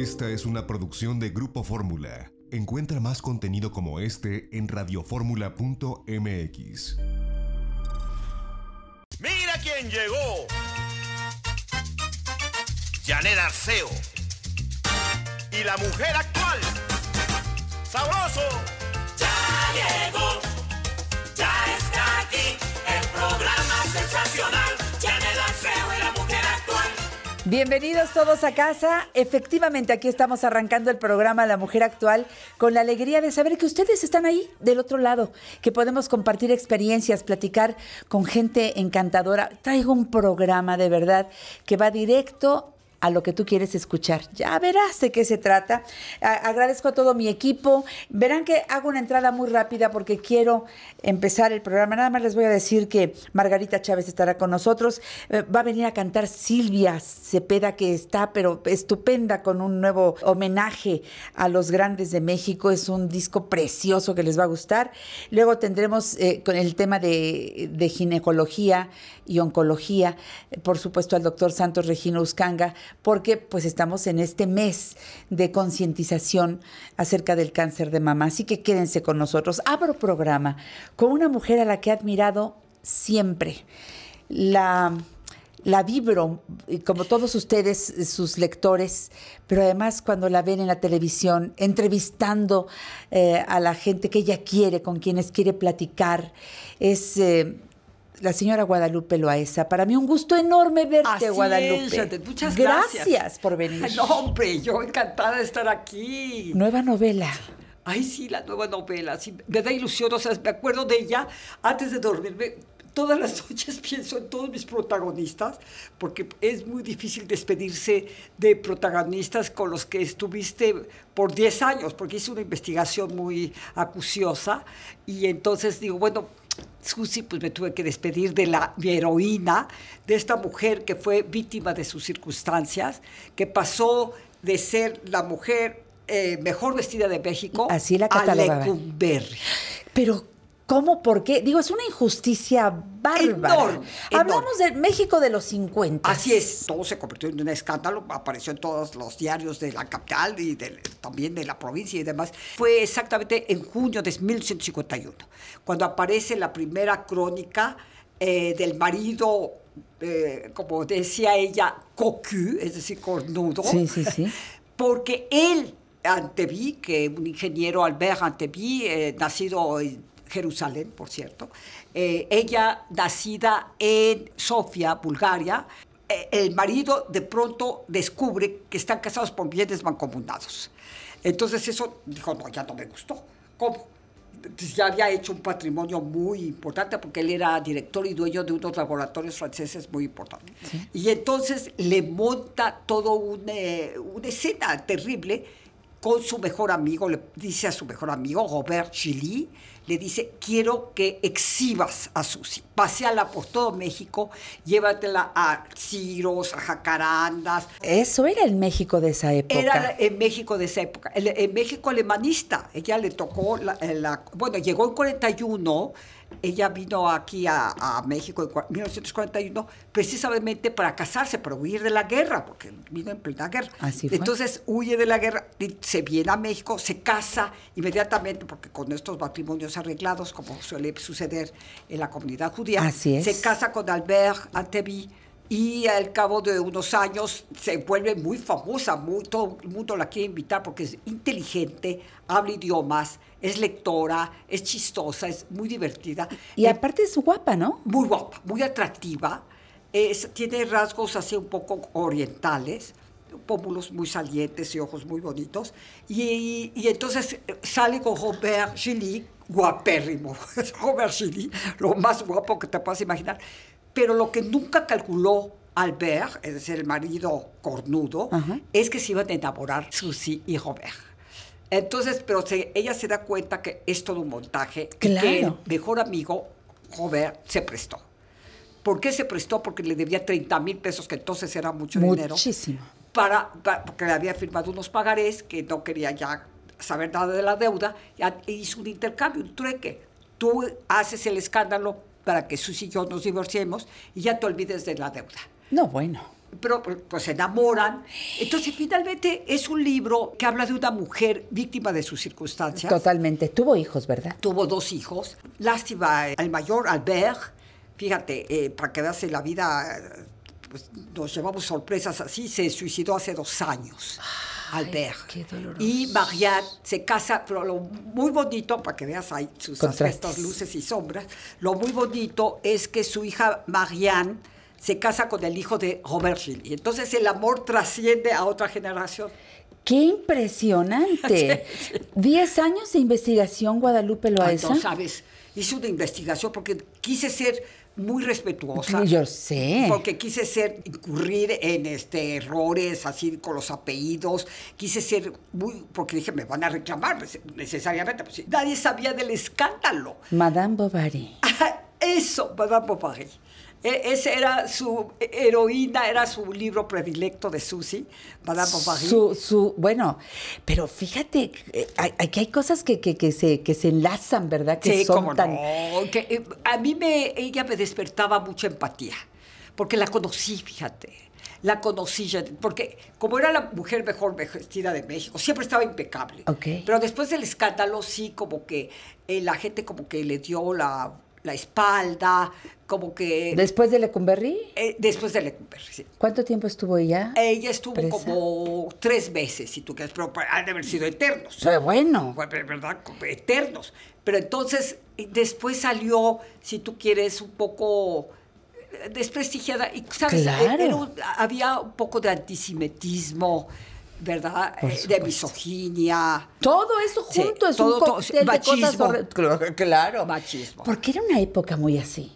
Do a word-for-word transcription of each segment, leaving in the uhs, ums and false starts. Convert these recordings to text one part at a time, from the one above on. Esta es una producción de Grupo Fórmula. Encuentra más contenido como este en radio fórmula punto m x. ¡Mira quién llegó! Janett Arceo y La Mujer Actual. ¡Sabroso! ¡Ya llegó! ¡Ya está aquí! El programa sensacional Janett Arceo y La Mujer Actual. Bienvenidos todos a casa. Efectivamente, aquí estamos arrancando el programa La Mujer Actual con la alegría de saber que ustedes están ahí del otro lado, que podemos compartir experiencias, platicar con gente encantadora. Traigo un programa de verdad que va directo a lo que tú quieres escuchar. Ya verás de qué se trata. A- agradezco a todo mi equipo. Verán que hago una entrada muy rápida porque quiero empezar el programa. Nada más les voy a decir que Margarita Chávez estará con nosotros. Eh, va a venir a cantar Silvia Cepeda, que está pero estupenda con un nuevo homenaje a los grandes de México. Es un disco precioso que les va a gustar. Luego tendremos eh, con el tema de, de ginecología y oncología, por supuesto al doctor Santos Regino Uscanga, porque pues estamos en este mes de concientización acerca del cáncer de mama. Así que quédense con nosotros. Abro programa con una mujer a la que he admirado siempre. La, la vibro, como todos ustedes, sus lectores, pero además cuando la ven en la televisión, entrevistando eh, a la gente que ella quiere, con quienes quiere platicar, es... Eh, la señora Guadalupe Loaeza. Para mí un gusto enorme verte. Así Guadalupe. Es, muchas gracias. Gracias por venir. Ay, no, hombre, yo encantada de estar aquí. Nueva novela. Ay, sí, la nueva novela. Sí, me da ilusión, o sea, me acuerdo de ella antes de dormirme. Todas las noches pienso en todos mis protagonistas, porque es muy difícil despedirse de protagonistas con los que estuviste por diez años, porque hice una investigación muy acuciosa y entonces digo, bueno, Susi, pues me tuve que despedir de la mi heroína, de esta mujer que fue víctima de sus circunstancias, que pasó de ser la mujer eh, mejor vestida de México. Así la catalogaba. A Lecumberri. Pero, ¿cómo? ¿Por qué? Digo, es una injusticia bárbara. Enorme, Hablamos enorme. de México de los cincuenta. Así es. Todo se convirtió en un escándalo. Apareció en todos los diarios de la capital y de, también de la provincia y demás. Fue exactamente en junio de mil novecientos cincuenta y uno, cuando aparece la primera crónica eh, del marido, eh, como decía ella, cocu, es decir, cornudo. Sí, sí, sí. Porque él, Antebi, que un ingeniero, Albert Antebi, eh, nacido en Jerusalén, por cierto, eh, ella nacida en Sofía, Bulgaria, eh, el marido de pronto descubre que están casados por bienes mancomunados. Entonces eso dijo, no, ya no me gustó. ¿Cómo? Entonces ya había hecho un patrimonio muy importante porque él era director y dueño de unos laboratorios franceses muy importantes. ¿Sí? Y entonces le monta todo un, eh, una escena terrible con su mejor amigo, le dice a su mejor amigo, Robert Gilly, le dice, quiero que exhibas a Susi, paséala por todo México, llévatela a Ciros, a Jacarandas. Eso era el México de esa época. Era el México de esa época, el, el México alemanista. Ella le tocó, la, la, bueno, llegó en cuarenta y uno, ella vino aquí a, a México en mil novecientos cuarenta y uno precisamente para casarse, para huir de la guerra, porque vino en plena guerra. Así fue. Entonces huye de la guerra, se viene a México, se casa inmediatamente, porque con estos matrimonios arreglados, como suele suceder en la comunidad judía. Así es. Se casa con Albert Antebi y al cabo de unos años se vuelve muy famosa, muy, todo el mundo la quiere invitar porque es inteligente, habla idiomas, es lectora, es chistosa, es muy divertida. Y eh, aparte es guapa, ¿no? Muy guapa, muy atractiva, es, tiene rasgos así un poco orientales, pómulos muy salientes y ojos muy bonitos. Y, y, y entonces sale con Robert Gilly, guapérrimo, Robert Gilly, lo más guapo que te puedas imaginar. Pero lo que nunca calculó Albert, es decir, el marido cornudo, uh-huh, es que se iban a enamorar Susi y Robert. Entonces, pero se, ella se da cuenta que es todo un montaje. Claro. Que el mejor amigo, Robert, se prestó. ¿Por qué se prestó? Porque le debía treinta mil pesos, que entonces era mucho Muchísimo. dinero. Muchísimo. Para, para, porque le había firmado unos pagarés que no quería ya saber nada de la deuda. Y hizo un intercambio, un trueque. Tú haces el escándalo para que Susi y yo nos divorciemos y ya te olvides de la deuda. No, bueno. pero pues se enamoran. Entonces, finalmente, es un libro que habla de una mujer víctima de sus circunstancias. Totalmente. Tuvo hijos, ¿verdad? Tuvo dos hijos. Lástima al mayor, Albert. Fíjate, eh, para que veas en la vida, pues, nos llevamos sorpresas así. Se suicidó hace dos años. Ay, Albert. Qué doloroso. Y Marianne se casa, pero lo muy bonito, para que veas ahí sus aspectos, luces y sombras, lo muy bonito es que su hija Marianne se casa con el hijo de Robert Gilly. Entonces el amor trasciende a otra generación. ¡Qué impresionante! Sí, sí. Diez años de investigación, Guadalupe Loaeza. No sabes, hice una investigación porque quise ser muy respetuosa. Yo sé. Porque quise ser, incurrir en este, errores así con los apellidos. Quise ser muy, porque dije, me van a reclamar necesariamente. Pues, nadie sabía del escándalo. Madame Bovary. Eso, Madame Bovary. Esa era su heroína, era su libro predilecto de Susi, Madame Bovary. Su, su, bueno, pero fíjate, hay, aquí hay cosas que, que, que, se, que se enlazan, ¿verdad? Que sí, son cómo tan... no, que a mí me, ella me despertaba mucha empatía, porque la conocí, fíjate. La conocí, porque como era la mujer mejor vestida de México, siempre estaba impecable. Okay. Pero después del escándalo, sí, como que eh, la gente como que le dio la... la espalda, como que... ¿Después de Lecumberri? Eh, después de Lecumberri, sí. ¿Cuánto tiempo estuvo ella? Ella estuvo presa como tres meses, si tú quieres, pero han de haber sido eternos. Pero bueno. ¿Verdad? Eternos. Pero entonces, después salió, si tú quieres, un poco desprestigiada. Y, ¿sabes? Claro. Era, había un poco de antisemitismo, ¿verdad? De misoginia. Todo eso junto, sí, es todo, un cóctel de cosas. Claro. Machismo. Porque era una época muy así.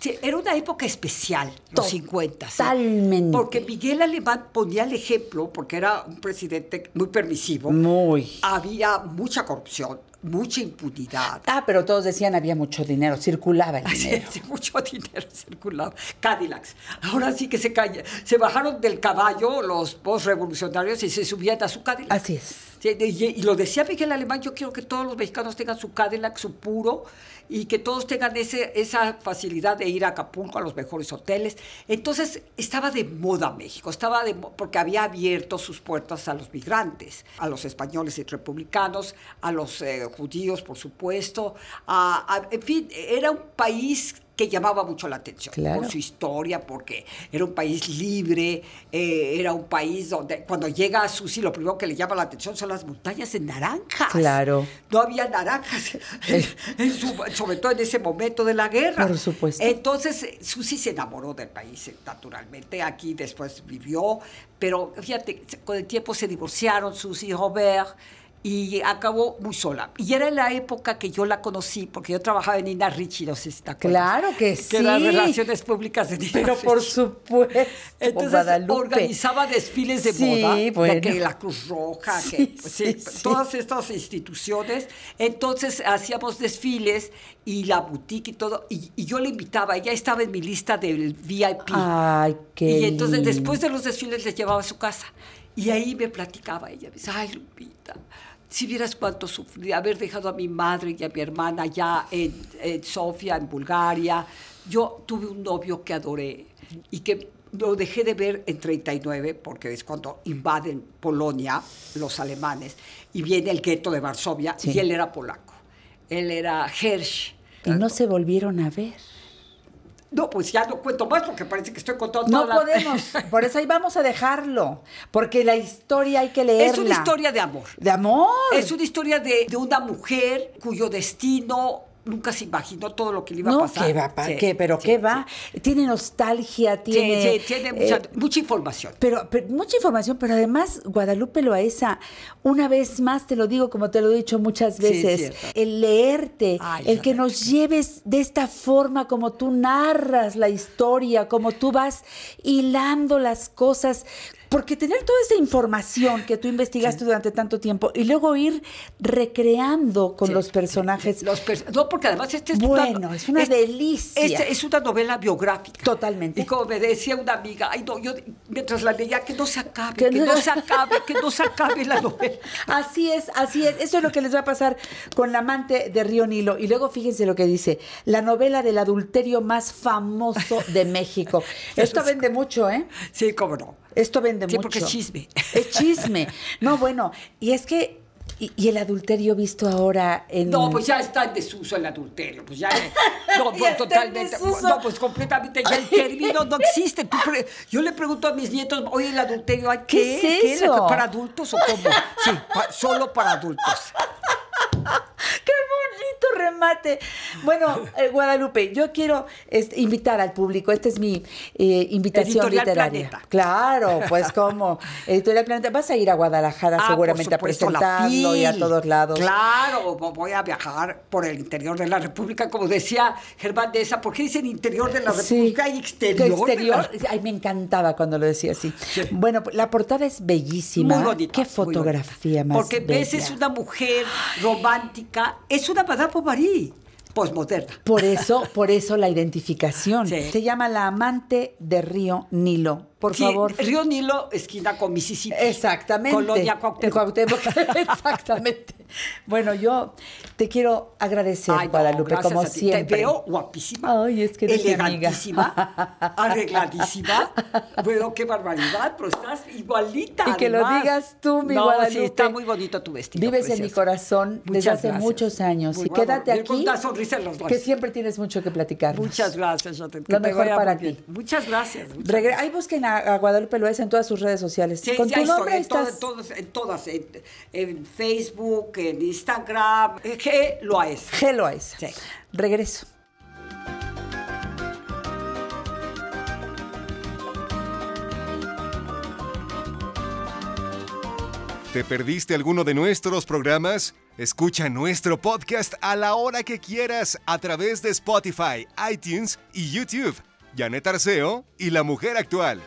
Sí, era una época especial, los cincuenta. Totalmente. ¿Sí? Porque Miguel Alemán ponía el ejemplo, porque era un presidente muy permisivo. Muy. Había mucha corrupción, mucha impunidad. Ah, pero todos decían había mucho dinero, circulaba el dinero. Sí, sí, mucho dinero circulaba. Cadillacs. Ahora sí que se calla. Se bajaron del caballo los postrevolucionarios y se subían a su Cadillac. Así es. Sí, y, y lo decía Miguel Alemán, yo quiero que todos los mexicanos tengan su Cadillac, su puro, y que todos tengan ese, esa facilidad de ir a Acapulco, a los mejores hoteles. Entonces, estaba de moda México, estaba de porque había abierto sus puertas a los migrantes, a los españoles y republicanos, a los eh, judíos, por supuesto. A, a, en fin, era un país que llamaba mucho la atención, claro, por su historia, porque era un país libre, eh, era un país donde cuando llega a Susi lo primero que le llama la atención son las montañas de naranjas. Claro. No había naranjas, en, en su, sobre todo en ese momento de la guerra. Por supuesto. Entonces, Susi se enamoró del país, naturalmente. Aquí después vivió, pero fíjate, con el tiempo se divorciaron Susi y Robert, y acabó muy sola. Y era la época que yo la conocí, porque yo trabajaba en Ina Richie, no sé si te acuerdas. Claro que, que sí. Que eran relaciones públicas de Ina Pero Richie. Por supuesto. Entonces Guadalupe organizaba desfiles de sí, moda. Bueno. Que la Cruz Roja, sí, que, pues, sí, sí, todas sí. estas instituciones. Entonces hacíamos desfiles y la boutique y todo. Y, y yo la invitaba, ella estaba en mi lista del V I P. Ay, qué Y entonces lindo. Después de los desfiles les llevaba a su casa. Y ahí me platicaba ella. Me dice, ay, Lupita, si vieras cuánto sufrí, haber dejado a mi madre y a mi hermana ya en, en Sofía, en Bulgaria. Yo tuve un novio que adoré y que lo dejé de ver en treinta y nueve, porque es cuando invaden Polonia los alemanes y viene el gueto de Varsovia, sí, y él era polaco. Él era Hersch. Y no se volvieron a ver. No, pues ya no cuento más porque parece que estoy contando toda la... No podemos, por eso ahí vamos a dejarlo, porque la historia hay que leerla. Es una historia de amor. De amor. Es una historia de, de una mujer cuyo destino nunca se imaginó todo lo que le iba no, a pasar. No, ¿qué va? Pa, sí, ¿qué, ¿Pero sí, qué va? Sí. Tiene nostalgia, tiene... Sí, sí, tiene mucha, eh, mucha información. Pero, pero mucha información, pero además, Guadalupe Loaeza, una vez más te lo digo, como te lo he dicho muchas veces, sí, el leerte, Ay, el que nos lleves de esta forma, como tú narras la historia, como tú vas hilando las cosas... Porque tener toda esa información que tú investigaste sí. durante tanto tiempo y luego ir recreando con sí, los personajes. Sí, los per no, porque además este es Bueno, una, es una es, delicia. Este es una novela biográfica. Totalmente. Y como me decía una amiga, ay, no, yo mientras la leía, que no se acabe, que, que no, no se acabe, que no se acabe la novela. Así es, así es. Eso es lo que les va a pasar con La Amante de Río Nilo. Y luego fíjense lo que dice, la novela del adulterio más famoso de México. Esto es, vende mucho, ¿eh? Sí, cómo no. Esto vende sí, mucho. Sí, porque es chisme. Es chisme. No, bueno, y es que... Y, y el adulterio visto ahora en... No, pues ya está en desuso el adulterio. Pues ya... No, pues totalmente... No, pues completamente ya el término no existe. Tú pre... Yo le pregunto a mis nietos, oye, el adulterio, ¿qué, ¿Qué, es ¿qué eso? Es? ¿Para adultos o cómo? Sí, pa... solo para adultos. ¡Qué bonito remate! Bueno, eh, Guadalupe, yo quiero este, invitar al público. Esta es mi eh, invitación Editorial literaria. Planeta. Claro, pues como Editorial Planeta. Vas a ir a Guadalajara ah, seguramente por supuesto, a presentarlo y a todos lados. Claro, voy a viajar por el interior de la República, como decía Germán de esa. ¿Por qué dicen interior de la República sí, y exterior? exterior? La... Ay, me encantaba cuando lo decía así. Sí. Bueno, la portada es bellísima. Muy bonita. Qué fotografía más Porque bella. Ves, es una mujer romántica. Es una Madame Bovary posmoderna. Por eso, por eso la identificación. Sí. Se llama La Amante de Río Nilo. Por sí, favor. Río Nilo, esquina con Mississippi. Exactamente. Colonia Cuauhtémoc. Cuauhtémoc. Exactamente. Bueno, yo te quiero agradecer, Ay, no, Guadalupe, como siempre. Te veo guapísima. Ay, es que eres elegantísima, arregladísima. Bueno, qué barbaridad, pero estás igualita. Y que además. Lo digas tú, mi no, Guadalupe. Sí, está muy bonito tu vestido. Vives precioso. En mi corazón Muchas desde hace gracias. Muchos años. Muy y guapo. Quédate aquí. Con una sonrisa en los labios. Que siempre tienes mucho que platicar. Muchas gracias. Yo te, Lo te mejor para ti. Muchas gracias. Muchas gracias. Ahí busquen a, a Guadalupe Loaeza en todas sus redes sociales. Sí, Con sí, tu ahí nombre estoy, estás... en, todas, en todas, en, en Facebook, en Instagram, G. Loaeza. G. Loaeza. Sí. Regreso. ¿Te perdiste alguno de nuestros programas? Escucha nuestro podcast a la hora que quieras a través de Spotify, iTunes y YouTube. Janett Arceo y La Mujer Actual.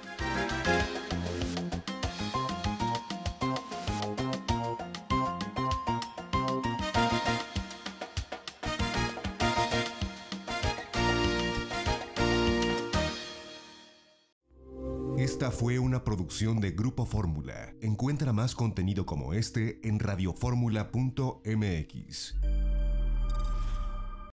Esta fue una producción de Grupo Fórmula. Encuentra más contenido como este en radio fórmula punto m x.